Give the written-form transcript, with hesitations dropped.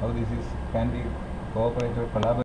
how this is can be cooperated or collaborated.